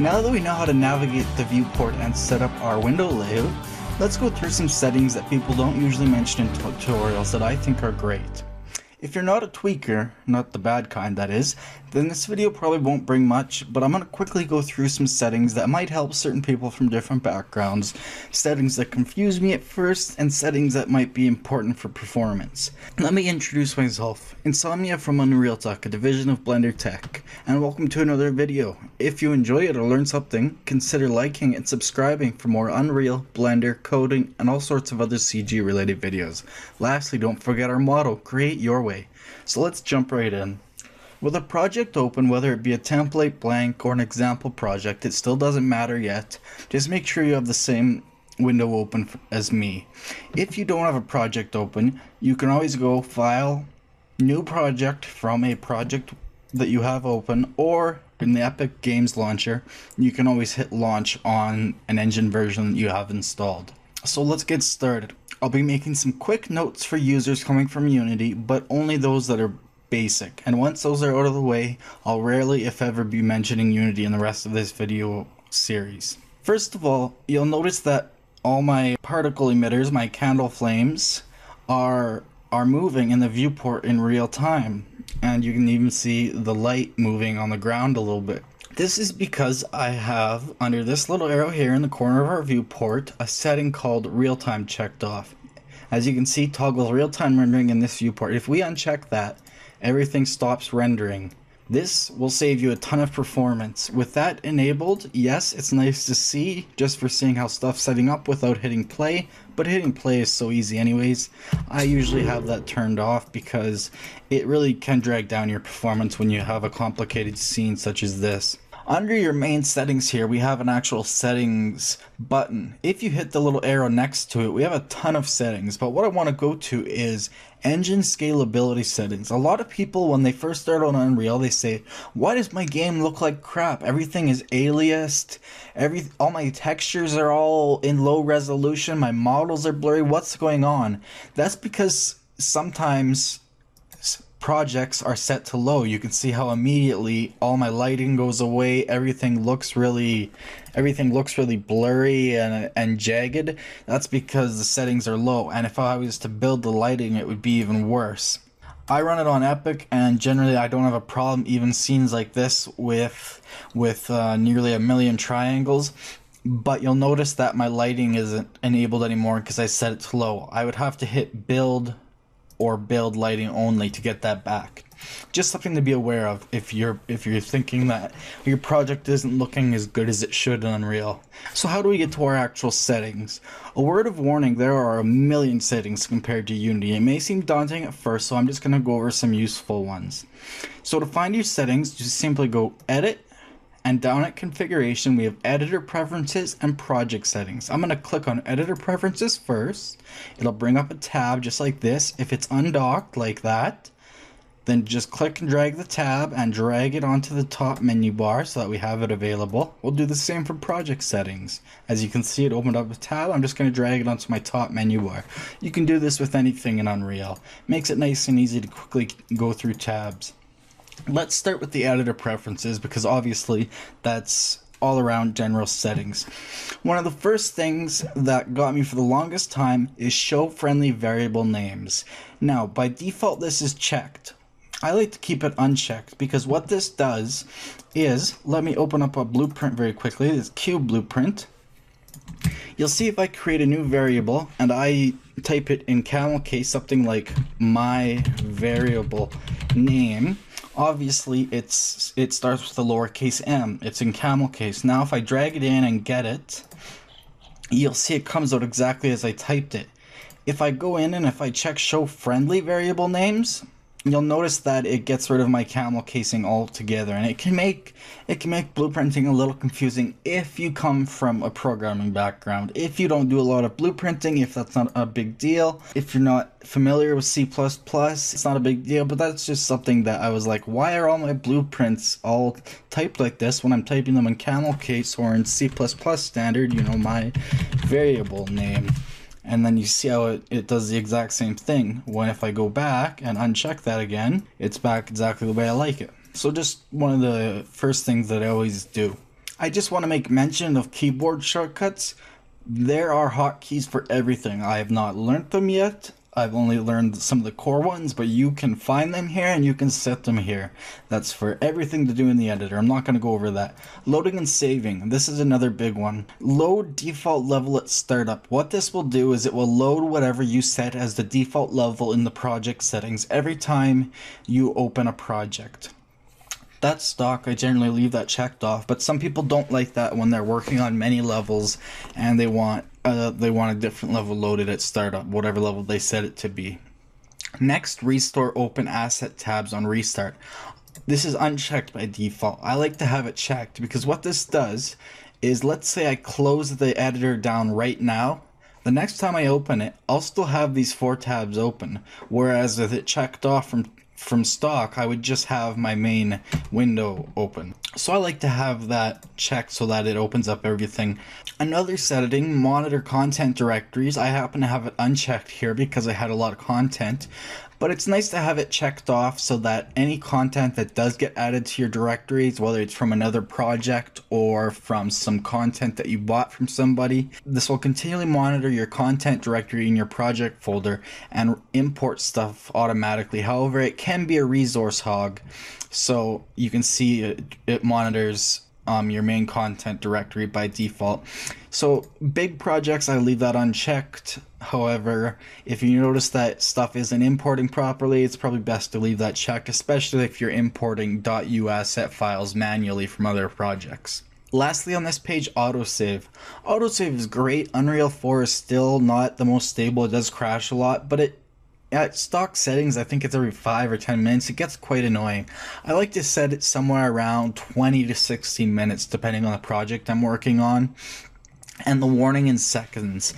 Now that we know how to navigate the viewport and set up our window layout, let's go through some settings that people don't usually mention in tutorials that I think are great. If you're not a tweaker, not the bad kind that is, then this video probably won't bring much, but I'm going to quickly go through some settings that might help certain people from different backgrounds, settings that confuse me at first, and settings that might be important for performance. Let me introduce myself, Insomnia from Unreal Talk, a division of BlenderTek, and welcome to another video. If you enjoy it or learn something, consider liking and subscribing for more Unreal, Blender, coding, and all sorts of other CG related videos. Lastly, don't forget our motto, create your way. So let's jump right in. With a project open, whether it be a template, blank, or an example project, it still doesn't matter yet. Just make sure you have the same window open as me. If you don't have a project open, you can always go File, New Project from a project that you have open, or in the Epic Games launcher, you can always hit Launch on an engine version you have installed. So let's get started. I'll be making some quick notes for users coming from Unity, but only those that are basic, and once those are out of the way, I'll rarely if ever be mentioning Unity in the rest of this video series. First of all, you'll notice that all my particle emitters, my candle flames, are moving in the viewport in real time, and you can even see the light moving on the ground a little bit. This is because I have, under this little arrow here in the corner of our viewport, a setting called real time checked off. As you can see, toggles real time rendering in this viewport. If we uncheck that, everything stops rendering. This will save you a ton of performance. With that enabled, yes, it's nice to see, just for seeing how stuff's setting up without hitting play, but hitting play is so easy anyways. I usually have that turned off because it really can drag down your performance when you have a complicated scene such as this. Under your main settings here, we have an actual settings button. If you hit the little arrow next to it, we have a ton of settings, but what I want to go to is engine scalability settings. A lot of people, when they first start on Unreal, they say, why does my game look like crap? Everything is aliased, all my textures are all in low resolution, my models are blurry, what's going on? That's because sometimes projects are set to low. You can see how immediately all my lighting goes away, everything looks really blurry and jagged. That's because the settings are low, and if I was to build the lighting, it would be even worse. I run it on Epic, and generally I don't have a problem, even scenes like this with nearly a million triangles. But you'll notice that my lighting isn't enabled anymore because I set it to low. I would have to hit build or build lighting only to get that back. Just something to be aware of if you're thinking that your project isn't looking as good as it should in Unreal. So how do we get to our actual settings? A word of warning, there are a million settings compared to Unity. It may seem daunting at first, so I'm just gonna go over some useful ones. So to find your settings, just simply go Edit, and down at Configuration we have Editor Preferences and Project Settings. I'm going to click on Editor Preferences first. It'll bring up a tab just like this. If it's undocked like that, then just click and drag the tab and drag it onto the top menu bar so that we have it available. We'll do the same for Project Settings. As you can see, it opened up a tab. I'm just going to drag it onto my top menu bar. You can do this with anything in Unreal. Makes it nice and easy to quickly go through tabs. Let's start with the editor preferences, because obviously that's all around general settings. One of the first things that got me for the longest time is show friendly variable names. Now by default this is checked. I like to keep it unchecked because what this does is, let me open up a blueprint very quickly, this cube blueprint. You'll see if I create a new variable and I type it in camel case something like my variable name, obviously it starts with the lowercase m. It's in camel case. Now if I drag it in and get it, you'll see it comes out exactly as I typed it. If I go in and if I check show friendly variable names, you'll notice that it gets rid of my camel casing altogether, and it can make blueprinting a little confusing if you come from a programming background. If you don't do a lot of blueprinting, if that's not a big deal, if you're not familiar with C++, it's not a big deal, but that's just something that I was like, why are all my blueprints all typed like this when I'm typing them in camel case or in C++ standard, you know, my variable name? And then you see how it does the exact same thing. When if I go back and uncheck that again, it's back exactly the way I like it. So just one of the first things that I always do. I just want to make mention of keyboard shortcuts. There are hotkeys for everything. I have not learned them yet. I've only learned some of the core ones, but you can find them here and you can set them here. That's for everything to do in the editor. I'm not going to go over that. Loading and saving. This is another big one. Load default level at startup. What this will do is it will load whatever you set as the default level in the project settings every time you open a project. That's stock. I generally leave that checked off, but some people don't like that when they're working on many levels and they want a different level loaded at startup, whatever level they set it to be. Next, restore open asset tabs on restart. This is unchecked by default. I like to have it checked because what this does is, let's say I close the editor down right now. The next time I open it, I'll still have these 4 tabs open, whereas with it checked off from stock, I would just have my main window open. So I like to have that checked so that it opens up everything. Another setting, monitor content directories. I happen to have it unchecked here because I had a lot of content, but it's nice to have it checked off so that any content that does get added to your directories, whether it's from another project or from some content that you bought from somebody, this will continually monitor your content directory in your project folder and import stuff automatically. However, it can be a resource hog, so you can see it monitors your main content directory by default. So big projects, I leave that unchecked. However, if you notice that stuff isn't importing properly, it's probably best to leave that checked, especially if you're importing .u asset files manually from other projects. Lastly on this page, autosave. Autosave is great. Unreal 4 is still not the most stable. It does crash a lot, but at stock settings, I think it's every 5 or 10 minutes. It gets quite annoying. I like to set it somewhere around 20 to 60 minutes, depending on the project I'm working on. And the warning in seconds.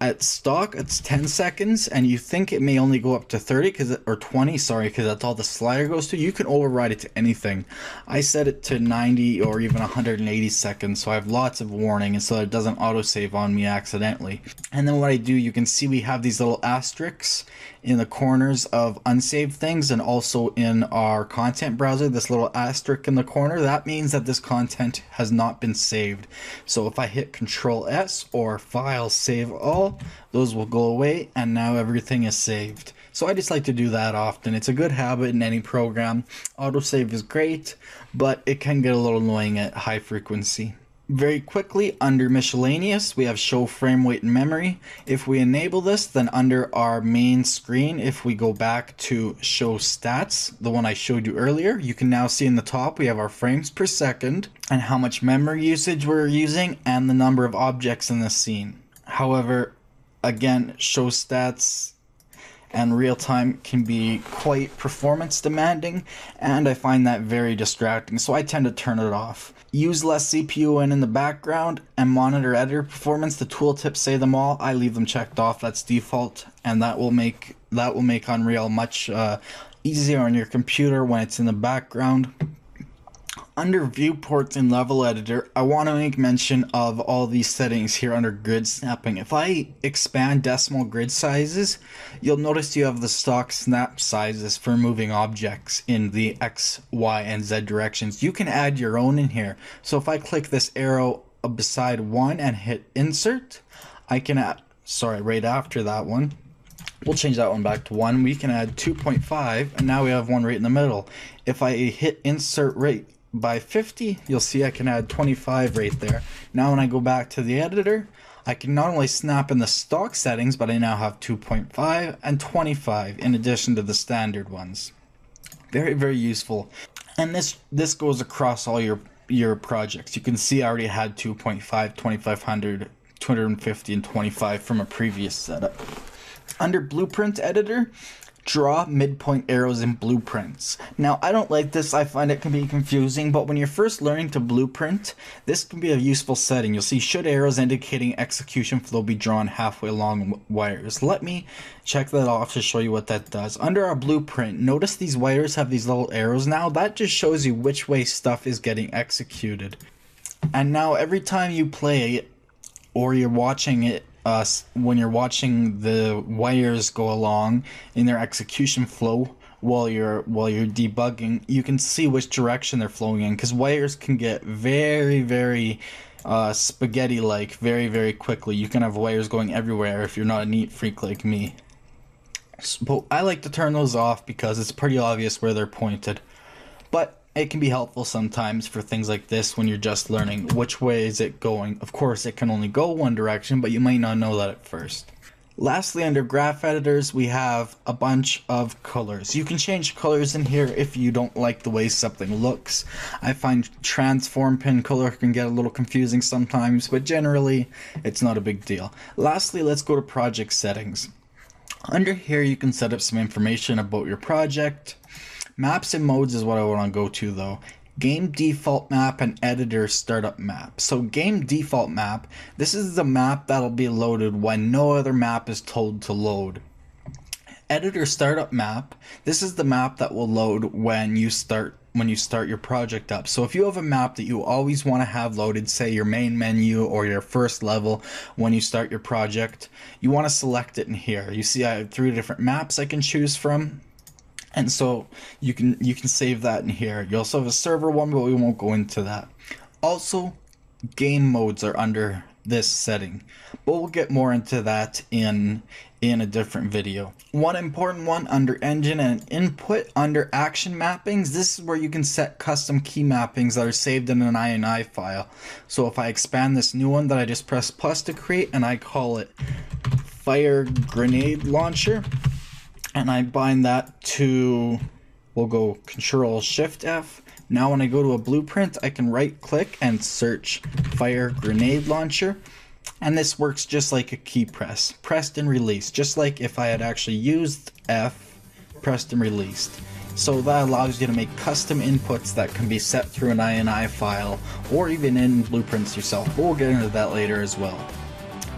At stock, it's 10 seconds, and you think it may only go up to 20, because that's all the slider goes to. You can override it to anything. I set it to 90 or even 180 seconds, so I have lots of warning, and so it doesn't autosave on me accidentally. And then what I do, you can see we have these little asterisks in the corners of unsaved things, and also in our content browser, this little asterisk in the corner, that means that this content has not been saved. So if I hit Control S or File, Save All, those will go away, and now everything is saved. So I just like to do that often. It's a good habit in any program. Autosave is great, but it can get a little annoying at high frequency. Very quickly, under miscellaneous, we have show frame weight and memory. If we enable this, then under our main screen, if we go back to show stats, the one I showed you earlier, you can now see in the top we have our frames per second and how much memory usage we're using and the number of objects in the scene. However, again, show stats and real time can be quite performance demanding, and I find that very distracting, so I tend to turn it off. Use less CPU in the background and monitor editor performance. The tooltips say them all. I leave them checked off. That's default, and that will make Unreal much easier on your computer when it's in the background. Under viewports and level editor, I want to make mention of all these settings here under grid snapping. If I expand decimal grid sizes, you'll notice you have the stock snap sizes for moving objects in the X, Y, and Z directions. You can add your own in here. So if I click this arrow beside one and hit insert, I can add, sorry, right after that one, we'll change that one back to 1. We can add 2.5, and now we have one right in the middle. If I hit insert right by 50, you'll see I can add 25 right there. Now when I go back to the editor, I can not only snap in the stock settings, but I now have 2.5 and 25 in addition to the standard ones. Very, very useful. And this goes across all your projects. You can see I already had 2.5, 2500, 250, and 25 from a previous setup. Under blueprint editor, draw midpoint arrows in blueprints. Now, I don't like this. I find it can be confusing, but when you're first learning to blueprint, this can be a useful setting. You'll see, should arrows indicating execution flow be drawn halfway along wires? Let me check that off to show you what that does. Under our blueprint, notice these wires have these little arrows now. That just shows you which way stuff is getting executed. And now every time you play it, or you're watching it, when you're watching the wires go along in their execution flow, while you're debugging, you can see which direction they're flowing in, because wires can get very, very spaghetti-like very, very quickly. You can have wires going everywhere if you're not a neat freak like me. But I like to turn those off because it's pretty obvious where they're pointed. But it can be helpful sometimes for things like this when you're just learning which way is it going. Of course, it can only go one direction, but you might not know that at first. Lastly, under graph editors, we have a bunch of colors. You can change colors in here if you don't like the way something looks. I find transform pin color can get a little confusing sometimes, but generally it's not a big deal. Lastly, let's go to project settings. Under here, you can set up some information about your project. Maps and modes is what I want to go to though. Game default map and editor startup map. So game default map, this is the map that'll be loaded when no other map is told to load. Editor startup map, this is the map that will load when you start your project up. So if you have a map that you always want to have loaded, say your main menu or your first level when you start your project, you want to select it in here. You see I have 3 different maps I can choose from. And so you can save that in here. You also have a server one, but we won't go into that. Also, game modes are under this setting, but we'll get more into that in a different video. One important one under engine and input, under action mappings, this is where you can set custom key mappings that are saved in an INI file. So if I expand this new one that I just press plus to create, and I call it fire grenade launcher, and I bind that to, we'll go Control Shift F. Now when I go to a blueprint, I can right click and search fire grenade launcher. And this works just like a key press, pressed and released, just like if I had actually used F, pressed and released. So that allows you to make custom inputs that can be set through an INI file or even in blueprints yourself. But we'll get into that later as well.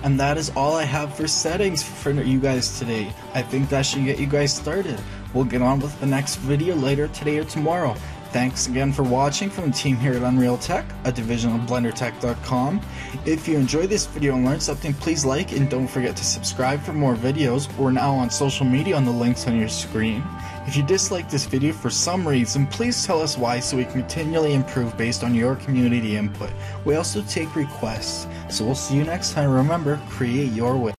And that is all I have for settings for you guys today. I think that should get you guys started. We'll get on with the next video later today or tomorrow. Thanks again for watching from the team here at Unreal Tech, a division of BlenderTek.com. If you enjoyed this video and learned something, please like and don't forget to subscribe for more videos. We're now on social media on the links on your screen. If you dislike this video for some reason, please tell us why so we can continually improve based on your community input. We also take requests, so we'll see you next time. Remember, create your way.